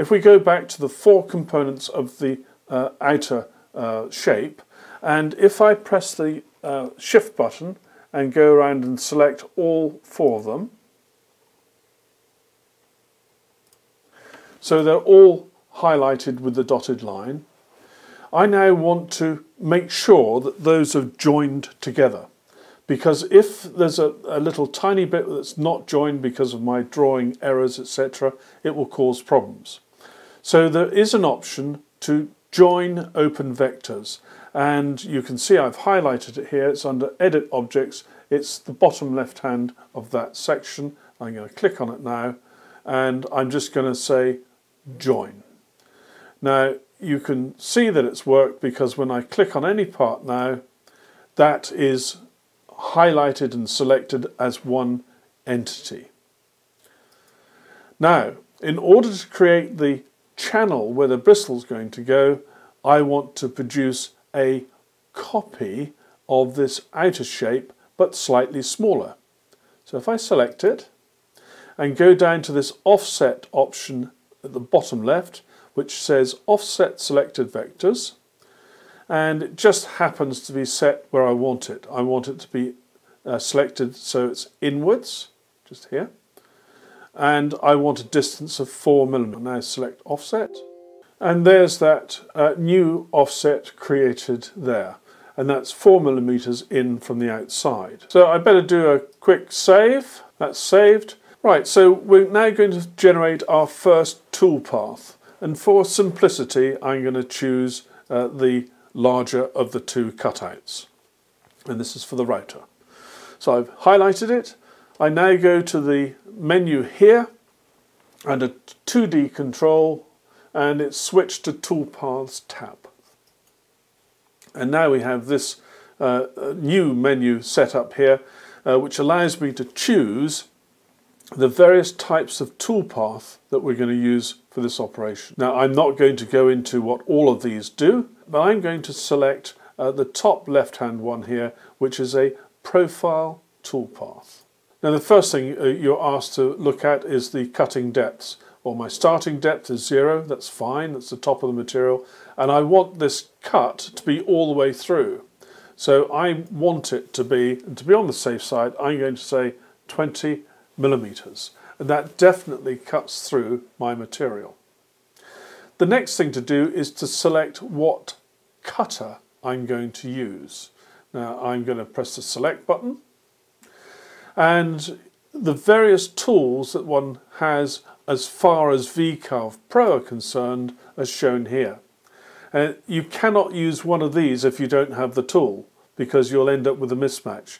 If we go back to the four components of the outer shape, and if I press the shift button and go around and select all four of them, so they're all highlighted with the dotted line. I now want to make sure that those are joined together, because if there's a little tiny bit that's not joined because of my drawing errors, etc., it will cause problems. So there is an option to join open vectors, and you can see I've highlighted it here. It's under Edit Objects. It's the bottom left hand of that section. I'm going to click on it now, and I'm just going to say join. Now you can see that it's worked, because when I click on any part now, that is highlighted and selected as one entity. Now, in order to create the channel where the bristle's going to go, I want to produce a copy of this outer shape, but slightly smaller. So if I select it and go down to this offset option at the bottom left, which says offset selected vectors, and it just happens to be set where I want it. I want it to be selected so it's inwards, just here, and I want a distance of 4mm. Now select offset, and there's that new offset created there, and that's 4mm in from the outside. So I better do a quick save. That's saved. Right, so we're now going to generate our first toolpath, and for simplicity I'm going to choose the larger of the two cutouts, and this is for the router. So I've highlighted it. I now go to the menu here under 2D control, and it's switched to Toolpaths tab, and now we have this new menu set up here, which allows me to choose the various types of toolpath that we're going to use for this operation. Now I'm not going to go into what all of these do, but I'm going to select the top left hand one here, which is a profile toolpath. Now the first thing you're asked to look at is the cutting depths. Well, my starting depth is 0, that's fine, that's the top of the material, and I want this cut to be all the way through. So I want it to be, and to be on the safe side, I'm going to say 20mm, and that definitely cuts through my material. The next thing to do is to select what cutter I'm going to use. Now I'm going to press the select button, and the various tools that one has as far as VCarve Pro are concerned are shown here. You cannot use one of these if you don't have the tool, because you'll end up with a mismatch.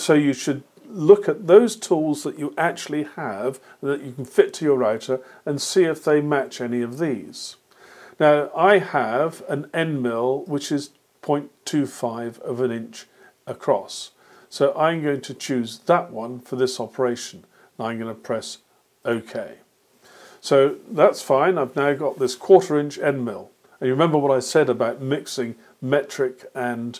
So you should look at those tools that you actually have that you can fit to your router and see if they match any of these. Now I have an end mill which is 0.25 of an inch across, so I'm going to choose that one for this operation, and I'm going to press OK. So that's fine, I've now got this 1/4 inch end mill, and you remember what I said about mixing metric and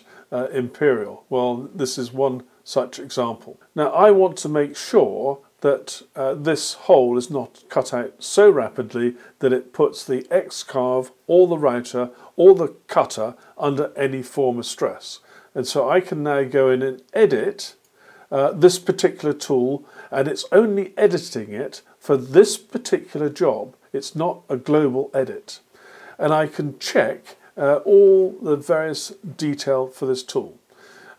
imperial. Well, this is one such example. Now I want to make sure that this hole is not cut out so rapidly that it puts the X-Carve or the router or the cutter under any form of stress. And so I can now go in and edit this particular tool, and it's only editing it for this particular job. It's not a global edit. And I can check all the various detail for this tool.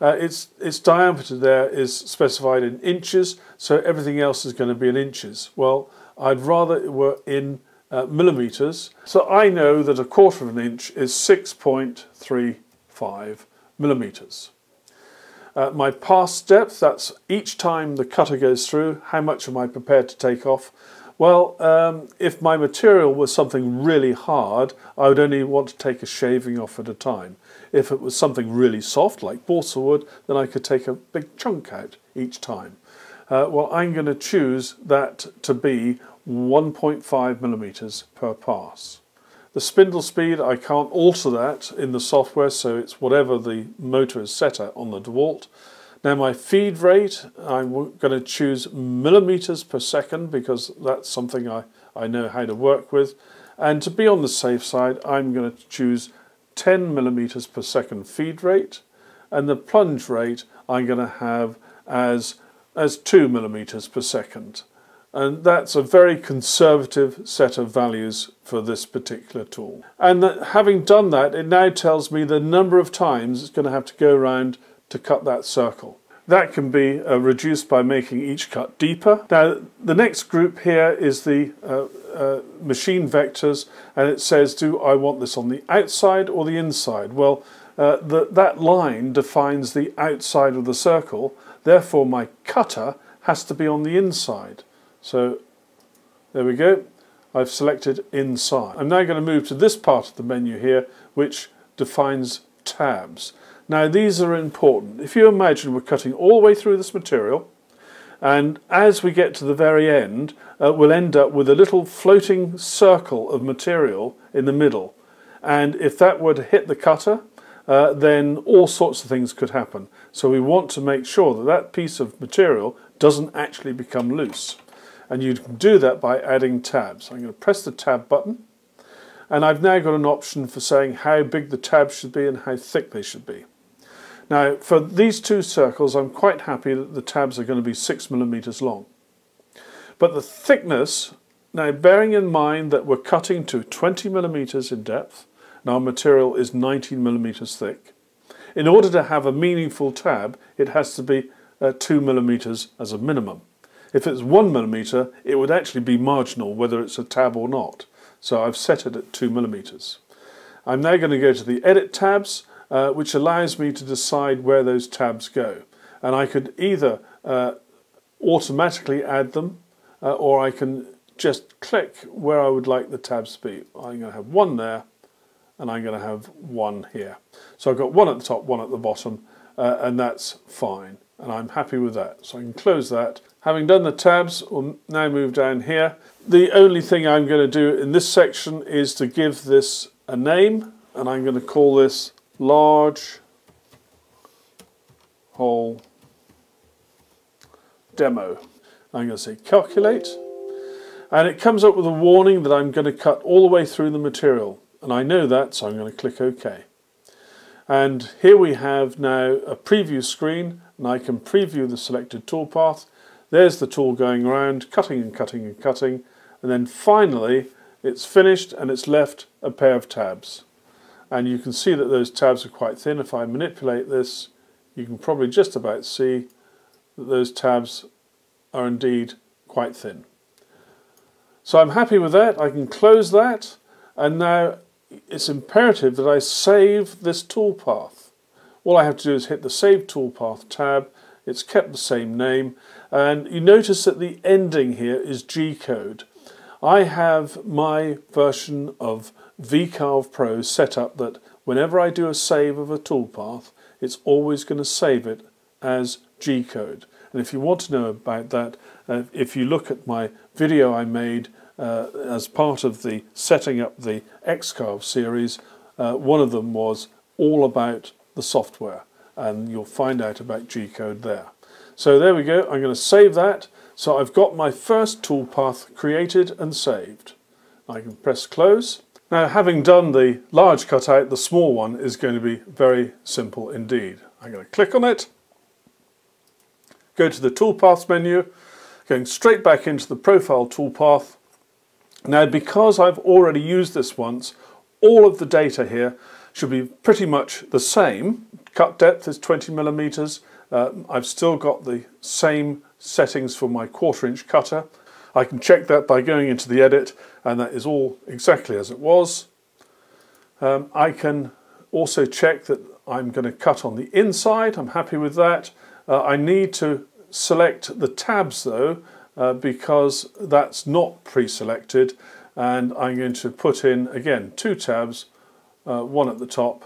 Its diameter there is specified in inches, so everything else is going to be in inches. Well, I'd rather it were in millimeters, so I know that 1/4 of an inch is 6.35mm. My pass depth, that's each time the cutter goes through, how much am I prepared to take off? Well, if my material was something really hard, I would only want to take a shaving off at a time. If it was something really soft, like balsa wood, then I could take a big chunk out each time. Well, I'm going to choose that to be 1.5mm per pass. The spindle speed, I can't alter that in the software, so it's whatever the motor is set at on the DeWalt. Now my feed rate, I'm going to choose millimeters per second, because that's something I, I know how to work with. And to be on the safe side, I'm going to choose 10 millimeters per second feed rate, and the plunge rate I'm going to have as 2 millimeters per second. And that's a very conservative set of values for this particular tool. And having done that, it now tells me the number of times it's going to have to go around to cut that circle. That can be reduced by making each cut deeper. Now, the next group here is the machine vectors, and it says, do I want this on the outside or the inside? Well, that line defines the outside of the circle, therefore my cutter has to be on the inside. So there we go, I've selected inside. I'm now going to move to this part of the menu here, which defines tabs. Now these are important. If you imagine we're cutting all the way through this material, and as we get to the very end, we'll end up with a little floating circle of material in the middle. And if that were to hit the cutter, then all sorts of things could happen. So we want to make sure that that piece of material doesn't actually become loose. And you can do that by adding tabs. I'm going to press the tab button, and I've now got an option for saying how big the tabs should be and how thick they should be. Now for these two circles, I'm quite happy that the tabs are going to be 6 millimeters long. But the thickness, now bearing in mind that we're cutting to 20 millimeters in depth, and our material is 19 millimeters thick, in order to have a meaningful tab, it has to be 2 millimeters as a minimum. If it's 1 millimeter, it would actually be marginal whether it's a tab or not. So I've set it at 2 millimeters. I'm now going to go to the Edit tabs, which allows me to decide where those tabs go. And I could either automatically add them, or I can just click where I would like the tabs to be. I'm going to have one there, and I'm going to have one here. So I've got one at the top, one at the bottom, and that's fine. And I'm happy with that. So I can close that. Having done the tabs, we'll now move down here. The only thing I'm going to do in this section is to give this a name, and I'm going to call this Large Hole Demo. I'm going to say calculate, and it comes up with a warning that I'm going to cut all the way through the material, and I know that, so I'm going to click OK. And here we have now a preview screen, and I can preview the selected toolpath. There's the tool going around, cutting and cutting and cutting, and then finally it's finished and it's left a pair of tabs. And you can see that those tabs are quite thin. If I manipulate this, you can probably just about see that those tabs are indeed quite thin. So I'm happy with that. I can close that, and now it's imperative that I save this toolpath. All I have to do is hit the Save Toolpath tab. It's kept the same name, and you notice that the ending here is G-code. I have my version of VCarve Pro set up that whenever I do a save of a toolpath, it's always going to save it as G-code. And if you want to know about that, if you look at my video I made as part of the setting up the X-Carve series, one of them was all about the software, and you'll find out about G-code there. So there we go, I'm going to save that. So I've got my first toolpath created and saved. I can press close. Now, having done the large cutout, the small one is going to be very simple indeed. I'm going to click on it, go to the toolpaths menu, going straight back into the profile toolpath. Now, because I've already used this once, all of the data here should be pretty much the same. Cut depth is 20 millimeters. I've still got the same settings for my 1/4 inch cutter. I can check that by going into the edit, and that is all exactly as it was. I can also check that I'm going to cut on the inside. I'm happy with that. I need to select the tabs though, because that's not pre-selected, and I'm going to put in again 2 tabs, one at the top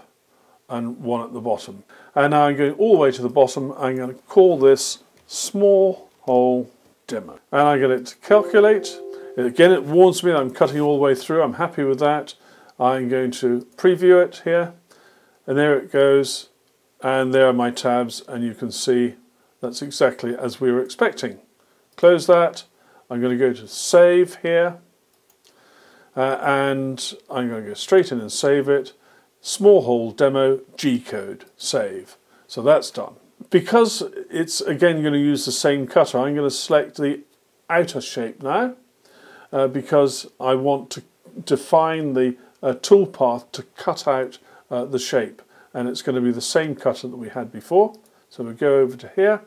and one at the bottom. And now I'm going all the way to the bottom. I'm going to call this Small Hole Demo, and I get it to calculate. Again, it warns me that I'm cutting all the way through. I'm happy with that. I'm going to preview it here, and there it goes, and there are my tabs, and you can see that's exactly as we were expecting. Close that. I'm going to go to save here, and I'm going to go straight in and save it. Small hole demo G-code, save. So that's done. Because it's again going to use the same cutter, I'm going to select the outer shape now because I want to define the toolpath to cut out the shape, and it's going to be the same cutter that we had before. So we'll go over to here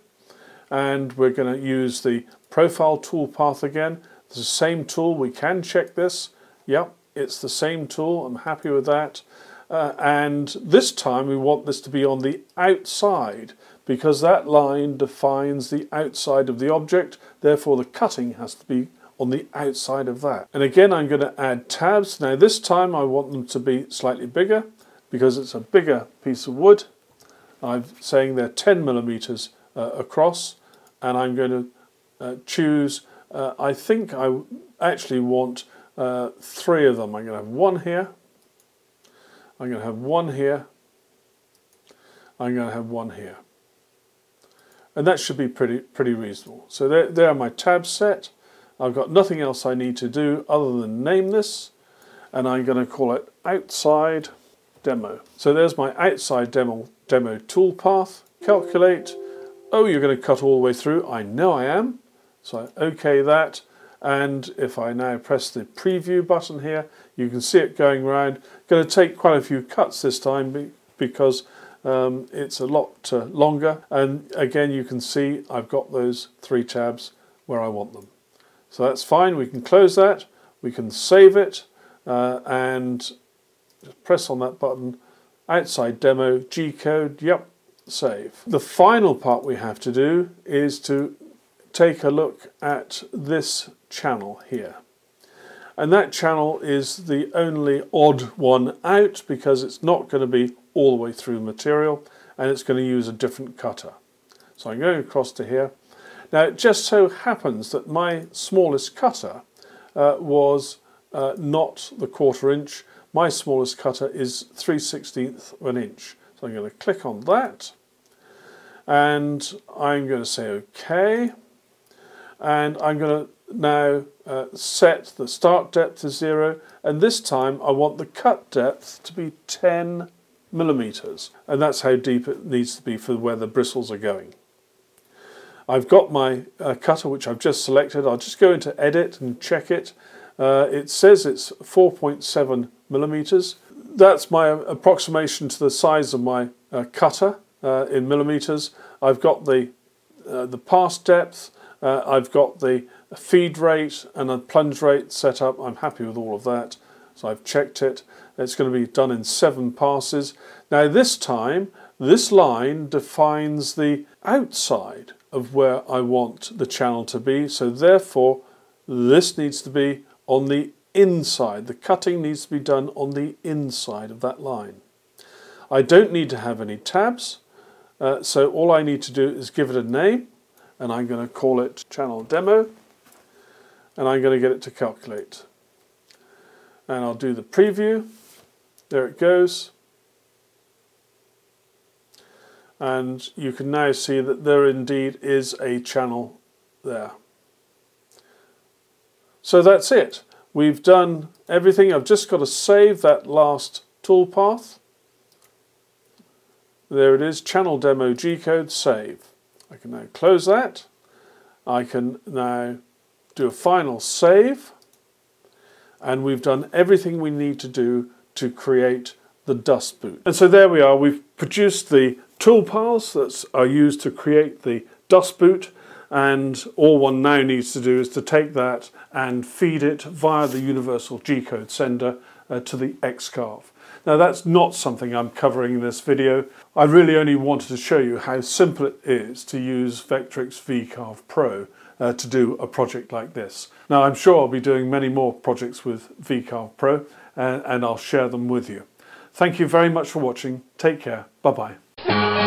and we're going to use the profile toolpath again. It's the same tool, we can check this. Yep, it's the same tool, I'm happy with that. And this time we want this to be on the outside, because that line defines the outside of the object, therefore the cutting has to be on the outside of that. And again I'm going to add tabs. Now this time I want them to be slightly bigger because it's a bigger piece of wood. I'm saying they're 10mm across, and I'm going to choose, I think I actually want three of them. I'm going to have one here, I'm going to have one here, I'm going to have one here. And that should be pretty reasonable. So there are my tabs set. I've got nothing else I need to do other than name this, and I'm going to call it outside demo. So there's my outside demo toolpath. Calculate. Oh, you're going to cut all the way through. I know I am. So I OK that. And if I now press the preview button here, you can see it going round. Going to take quite a few cuts this time because it's a lot longer. And again, you can see I've got those three tabs where I want them. So that's fine. We can close that. We can save it and just press on that button. Outside demo G-code. Yep. Save. The final part we have to do is to take a look at this channel here, and that channel is the only odd one out because it's not going to be all the way through material, and it's going to use a different cutter. So I'm going across to here. Now it just so happens that my smallest cutter was not the 1/4 inch. My smallest cutter is 3/16 of an inch. So I'm going to click on that and I'm going to say OK, and I'm going to now set the start depth to 0, and this time I want the cut depth to be 10mm, and that's how deep it needs to be for where the bristles are going. I've got my cutter which I've just selected. I'll just go into edit and check it. It says it's 4.7mm. That's my approximation to the size of my cutter in millimeters. I've got the pass depth, I've got the feed rate and a plunge rate set up. I'm happy with all of that, so I've checked it. It's going to be done in 7 passes. Now this time, this line defines the outside of where I want the channel to be, so therefore this needs to be on the inside. The cutting needs to be done on the inside of that line. I don't need to have any tabs, so all I need to do is give it a name, and I'm going to call it channel demo, and I'm going to get it to calculate, and I'll do the preview. There it goes, and you can now see that there indeed is a channel there. So that's it. We've done everything. I've just got to save that last toolpath. There it is, channel demo G-code, save. I can now close that. I can now do a final save, and we've done everything we need to do to create the dust boot. And so there we are. We've produced the toolpaths that are used to create the dust boot, and all one now needs to do is to take that and feed it via the universal G-code sender to the X-Carve. Now that's not something I'm covering in this video. I really only wanted to show you how simple it is to use Vectrix VCarve Pro to do a project like this. Now I'm sure I'll be doing many more projects with VCarve Pro, and I'll share them with you. Thank you very much for watching. Take care. Bye bye.